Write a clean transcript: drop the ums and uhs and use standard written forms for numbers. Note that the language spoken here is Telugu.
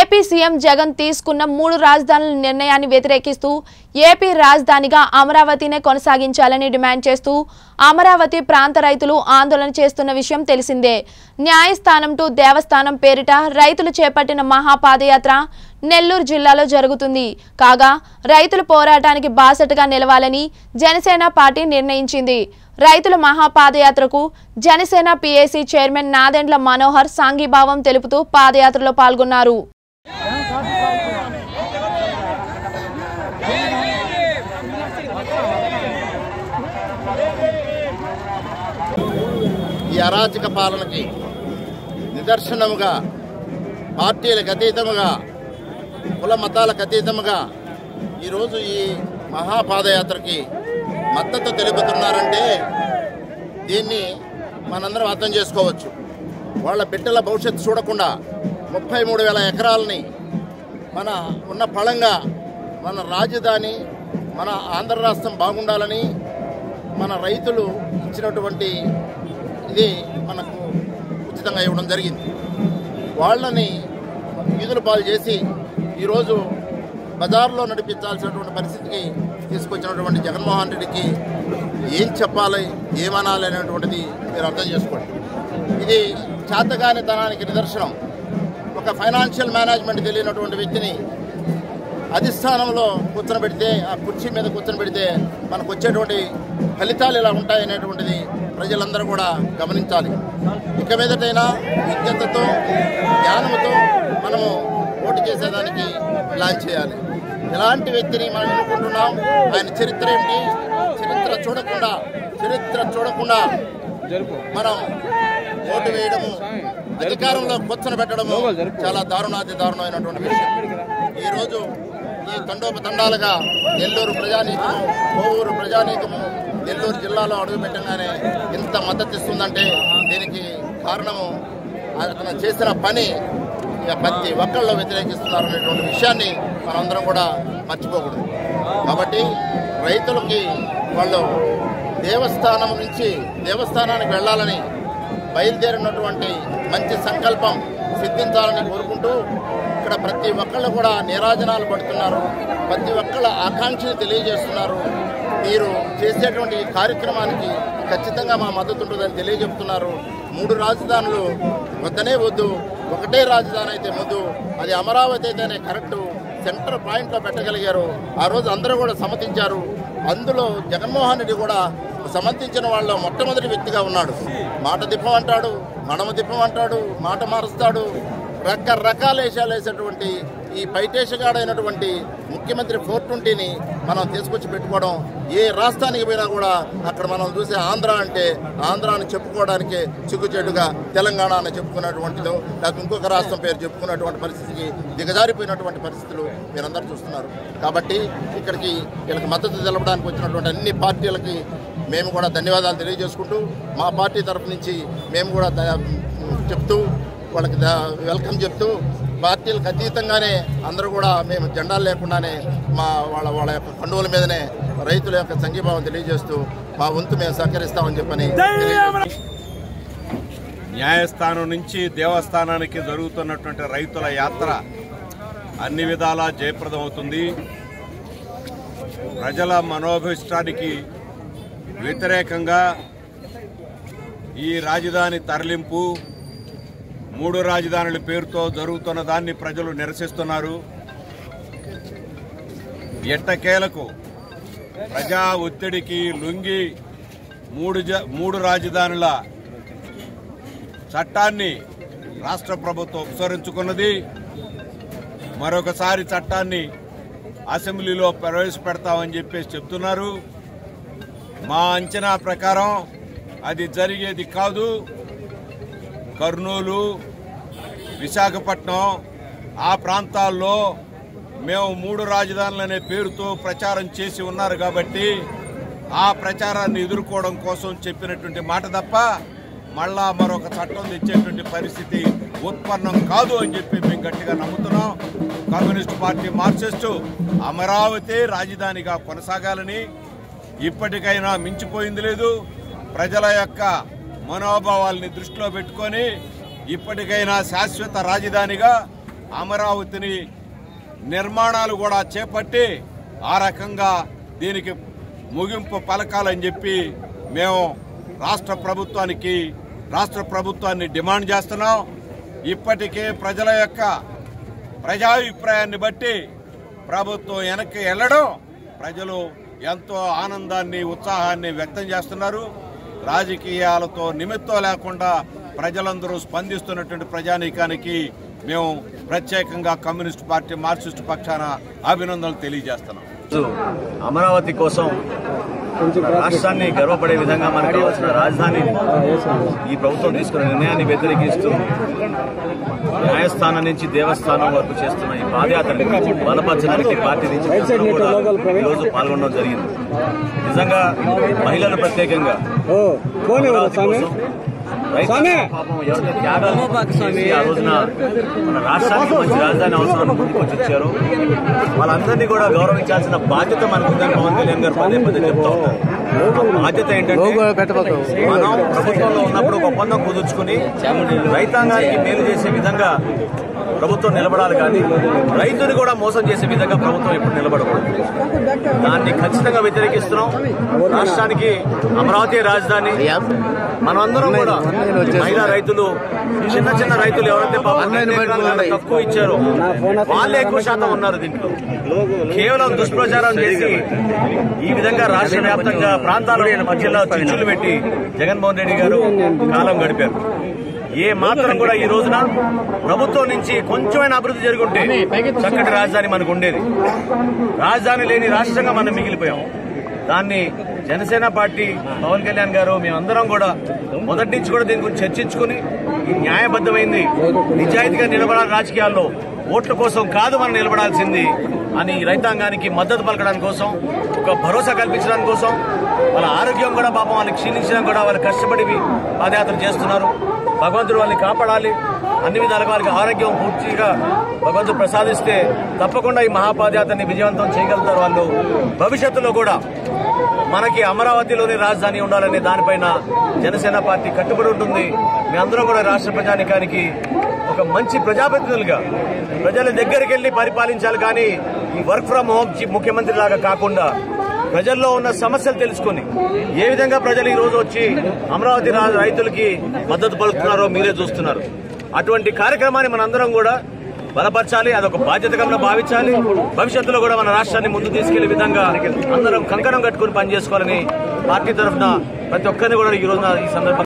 ఏపీ సీఎం జగన్ తీసుకున్న మూడు రాజధానుల నిర్ణయాన్ని వ్యతిరేకిస్తూ ఏపీ రాజధానిగా అమరావతినే కొనసాగించాలని డిమాండ్ చేస్తూ అమరావతి ప్రాంత రైతులు ఆందోళన చేస్తున్న విషయం తెలిసిందే. న్యాయస్థానం టు దేవస్థానం పేరిట రైతులు చేపట్టిన మహా పాదయాత్ర నెల్లూరు జిల్లాలో జరుగుతుంది. కాగా రైతుల పోరాటానికి బాసటగా నిలవాలని జనసేన పార్టీ నిర్ణయించింది. రైతుల మహా పాదయాత్రకు జనసేన పిఏసి చైర్మన్ నాదెండ్ల మనోహర్ సాంఘీభావం తెలుపుతూ పాదయాత్రలో పాల్గొన్నారు. ఈ అరాచక పాలనకి నిదర్శనముగా పార్టీలకు అతీతముగా కుల మతాలకు అతీతముగా ఈరోజు ఈ మహాపాదయాత్రకి మద్దతు తెలుపుతున్నారంటే దీన్ని మనందరం అర్థం చేసుకోవచ్చు. వాళ్ళ బిడ్డల భవిష్యత్తు చూడకుండా 33,000 ఎకరాలని మన ఉన్న ఫలంగా మన రాజధాని మన ఆంధ్ర రాష్ట్రం బాగుండాలని మన రైతులు ఇచ్చినటువంటి ఇది మనకు ఉచితంగా ఇవ్వడం జరిగింది. వాళ్ళని వీధుల పాలు చేసి ఈరోజు బజార్లో నడిపించాల్సినటువంటి పరిస్థితికి తీసుకొచ్చినటువంటి జగన్మోహన్ రెడ్డికి ఏం చెప్పాలి ఏమనాలి అనేటువంటిది మీరు అర్థం చేసుకోండి. ఇది చేతగాని తనానికి నిదర్శనం. ఒక ఫైనాన్షియల్ మేనేజ్మెంట్ తెలియనటువంటి వ్యక్తిని అధిష్టానంలో కూర్చొనబెడితే ఆ కుర్చీ మీద కూర్చొనబెడితే మనకు వచ్చేటువంటి ఫలితాలు ఇలా ఉంటాయనేటువంటిది ప్రజలందరూ కూడా గమనించాలి. ఇక మీదటైనా విజ్ఞతతో జ్ఞానంతో మనము ఓటు చేసేదానికి లాంచ్ చేయాలి. ఎలాంటి వ్యక్తిని మనం ఎన్నుకుంటున్నాం, ఆయన చరిత్ర ఏంటి, చరిత్ర చూడకుండా మనం ఓటు వేయడము అధికారంలో కూర్చొనబెట్టడము చాలా దారుణమైనటువంటి విషయం. ఈరోజు ఈ తండోపతండాలుగా నెల్లూరు ప్రజానీకము కోవూరు ప్రజానీకము నెల్లూరు జిల్లాలో అడుగుపెట్టగానే ఎంత మద్దతు ఇస్తుందంటే దీనికి కారణము అతను చేసిన పని ప్రతి ఒక్కళ్ళు వ్యతిరేకిస్తున్నారు అనేటువంటి విషయాన్ని మనందరం కూడా మర్చిపోకూడదు. కాబట్టి రైతులకి వాళ్ళు దేవస్థానం నుంచి దేవస్థానానికి వెళ్ళాలని బయలుదేరినటువంటి మంచి సంకల్పం సిద్ధించాలని కోరుకుంటూ ఇక్కడ ప్రతి ఒక్కళ్ళు కూడా నీరాజనాలు పడుతున్నారు, ప్రతి ఒక్కళ్ళ ఆకాంక్షలు తెలియజేస్తున్నారు. మీరు చేసేటువంటి కార్యక్రమానికి ఖచ్చితంగా మా మద్దతు ఉంటుందని తెలియజెప్తున్నారు. మూడు రాజధానులు వద్దనే వద్దు, ఒకటే రాజధాని అయితే ముందు అది అమరావతి అయితేనే కరెక్టు సెంటర్ పాయింట్లో పెట్టగలిగారు. ఆ రోజు అందరూ కూడా సమ్మతించారు. అందులో జగన్మోహన్ రెడ్డి కూడా సమ్మతించిన వాళ్ళ మొట్టమొదటి వ్యక్తిగా ఉన్నాడు. మాట దిప్పం అంటాడు, మడమ దిప్పం అంటాడు, మాట మారుస్తాడు, రకరకాల వేషాలు వేసేటువంటి ఈ పైటేషగాడైనటువంటి ముఖ్యమంత్రి 420ని మనం తీసుకొచ్చి పెట్టుకోవడం ఏ రాష్ట్రానికి పోయినా కూడా అక్కడ మనం చూసే ఆంధ్ర అంటే ఆంధ్రాని చెప్పుకోవడానికి చిక్కుచేటుగా తెలంగాణ అని చెప్పుకున్నటువంటిదో లేకపోతే ఇంకొక రాష్ట్రం పేరు చెప్పుకున్నటువంటి పరిస్థితికి దిగజారిపోయినటువంటి పరిస్థితులు మీరందరూ చూస్తున్నారు. కాబట్టి ఇక్కడికి వీళ్ళకి మద్దతు తెలపడానికి వచ్చినటువంటి అన్ని పార్టీలకి మేము కూడా ధన్యవాదాలు తెలియజేసుకుంటూ మా పార్టీ తరఫు నుంచి మేము కూడా చెప్తూ వాళ్ళకి వెల్కమ్ చెప్తూ పార్టీలకు అతీతంగానే అందరూ కూడా మేము జెండాలు లేకుండానే వాళ్ళ యొక్క పండుగల మీదనే రైతుల యొక్క సంఘీభావం తెలియజేస్తూ మా వంతు మేము సహకరిస్తామని చెప్పని. న్యాయస్థానం నుంచి దేవస్థానానికి జరుగుతున్నటువంటి రైతుల యాత్ర అన్ని విధాలా జయప్రదమవుతుంది. ప్రజల మనోభీష్టానికి వ్యతిరేకంగా ఈ రాజధాని తరలింపు మూడు రాజధానుల పేరుతో జరుగుతున్న దాన్ని ప్రజలు నిరసిస్తున్నారు. ఎట్టకేలకు ప్రజా ఒత్తిడికి లొంగి మూడు రాజధానుల చట్టాన్ని రాష్ట్ర ప్రభుత్వం ఉపసరించుకున్నది. మరొకసారి చట్టాన్ని అసెంబ్లీలో ప్రవేశపెడతామని చెప్పేసి చెప్తున్నారు. మా అంచనా ప్రకారం అది జరిగేది కాదు. కర్నూలు, విశాఖపట్నం ఆ ప్రాంతాల్లో మేము మూడు రాజధానులనే పేరుతో ప్రచారం చేసి ఉన్నారు కాబట్టి ఆ ప్రచారాన్ని ఎదుర్కోవడం కోసం చెప్పినటువంటి మాట తప్ప మళ్ళా మరొక చట్టం తెచ్చేటువంటి పరిస్థితి ఉత్పన్నం కాదు అని చెప్పి మేము గట్టిగా నమ్ముతున్నాం. కమ్యూనిస్టు పార్టీ మార్క్సిస్టు అమరావతి రాజధానిగా కొనసాగాలని ఇప్పటికైనా మించిపోయింది లేదు. ప్రజల యొక్క మనోభావాల్ని దృష్టిలో పెట్టుకొని ఇప్పటికైనా శాశ్వత రాజధానిగా అమరావతిని నిర్మాణాలు కూడా చేపట్టి ఆ రకంగా దీనికి ముగింపు పలకాలని చెప్పి మేము రాష్ట్ర ప్రభుత్వాన్ని డిమాండ్ చేస్తున్నాం. ఇప్పటికే ప్రజల యొక్క ప్రజాభిప్రాయాన్ని బట్టి ప్రభుత్వం వెనక్కి వెళ్ళడం ప్రజలు ఎంతో ఆనందాన్ని ఉత్సాహాన్ని వ్యక్తం చేస్తున్నారు. రాజకీయాలతో నిమిత్తం లేకుండా ప్రజలందరూ స్పందిస్తున్నటువంటి ప్రజానీకానికి మేము ప్రత్యేకంగా కమ్యూనిస్ట్ పార్టీ మార్క్సిస్ట్ పక్షాన అభినందనలు తెలియజేస్తున్నాం. అమరావతి కోసం రాష్ట్రాన్ని గర్వపడే విధంగా మనకు కావాల్సిన రాజధానిని ఈ ప్రభుత్వం తీసుకున్న నిర్ణయాన్ని వ్యతిరేకిస్తూ న్యాయస్థానం నుంచి దేవస్థానం వరకు చేస్తున్న ఈ పాదయాత్రని బలపరచడానికి పార్టీ నుంచి ఈరోజు పాల్గొనడం జరిగింది. నిజంగా మహిళలు ప్రత్యేకంగా మన రాష్ట్రానికి మంచి రాజధాని అవసరాన్ని ముందుకొచ్చి వచ్చారు. వాళ్ళందరినీ కూడా గౌరవించాల్సిన బాధ్యత మనకుందని పవన్ కళ్యాణ్ గారు పదే పదే చెప్తా ఉంటారు. బాధ్యత ఏంటంటే మనం ప్రభుత్వంలో ఉన్నప్పుడు ఒక ఒప్పందం కుదుర్చుకుని రైతాంగానికి మేలు చేసే విధంగా ప్రభుత్వం నిలబడాలి, కానీ రైతుని కూడా మోసం చేసే విధంగా ప్రభుత్వం ఇప్పుడు నిలబడకూడదు. దాన్ని ఖచ్చితంగా వ్యతిరేకిస్తున్నాం. రాష్ట్రానికి అమరావతి రాజధాని. మనమందరం కూడా మహిళా రైతులు, చిన్న చిన్న రైతులు ఎవరైతే తక్కువ ఇచ్చారో వాళ్ళే ఎక్కువ శాతం ఉన్నారు. దీంట్లో కేవలం దుష్ప్రచారం చేసి ఈ విధంగా రాష్ట్ర వ్యాప్తంగా ప్రాంతాల మధ్యలో చిచ్చులు పెట్టి జగన్మోహన్ రెడ్డి గారు కాలం గడిపారు. ఏ మాత్రం కూడా ఈ రోజున ప్రభుత్వం నుంచి కొంచెమైనా అభివృద్ధి జరుగుంటే చక్కటి రాజధాని మనకు ఉండేది. రాజధాని లేని రాష్ట్రంగా మనం మిగిలిపోయాం. దాన్ని జనసేన పార్టీ పవన్ కళ్యాణ్ గారు మేమందరం కూడా మొదటి నుంచి కూడా దీని గురించి చర్చించుకుని ఈ న్యాయబద్దమైంది నిజాయితీగా నిలబడాలి. రాజకీయాల్లో ఓట్ల కోసం కాదు మనం నిలబడాల్సింది అని రైతాంగానికి మద్దతు పలకడానికి కోసం, ఒక భరోసా కల్పించడానికి కోసం, వాళ్ళ ఆరోగ్యం కూడా పాపం వాళ్ళకి క్షీణించడం కూడా వాళ్ళు కష్టపడి పాదయాత్ర చేస్తున్నారు. భగవంతుడు వాళ్ళని కాపాడాలి. అన్ని విధాలుగా వాళ్ళకి ఆరోగ్యం పూర్తిగా భగవంతుడు ప్రసాదిస్తే తప్పకుండా ఈ మహాపాదయాత్రని విజయవంతం చేయగలుగుతారు. వాళ్ళు భవిష్యత్తులో కూడా మనకి అమరావతిలోనే రాజధాని ఉండాలనే దానిపైన జనసేన పార్టీ కట్టుబడి ఉంటుంది. మీ అందరూ కూడా రాష్ట్ర ప్రజానికానికి ఒక మంచి ప్రజాప్రతినిధులుగా ప్రజల దగ్గరికి వెళ్లి పరిపాలించాలి, కానీ ఈ వర్క్ ఫ్రం హోమ్ ముఖ్యమంత్రి లాగా కాకుండా ప్రజల్లో ఉన్న సమస్యలు తెలుసుకుని ఏ విధంగా ప్రజలు ఈ రోజు వచ్చి అమరావతి రైతులకి మద్దతు పలుకుతున్నారో మీరే చూస్తున్నారు. అటువంటి కార్యక్రమాన్ని మనందరం కూడా బలపరచాలి. అదొక బాధ్యతగా భావించాలి. భవిష్యత్తులో కూడా మన రాష్ట్రాన్ని ముందుకు తీసుకెళ్లే విధంగా అందరం కంకణం కట్టుకుని పనిచేసుకోవాలని పార్టీ తరఫున ప్రతి ఒక్కరిని కూడా ఈ రోజున ఈ సందర్భంగా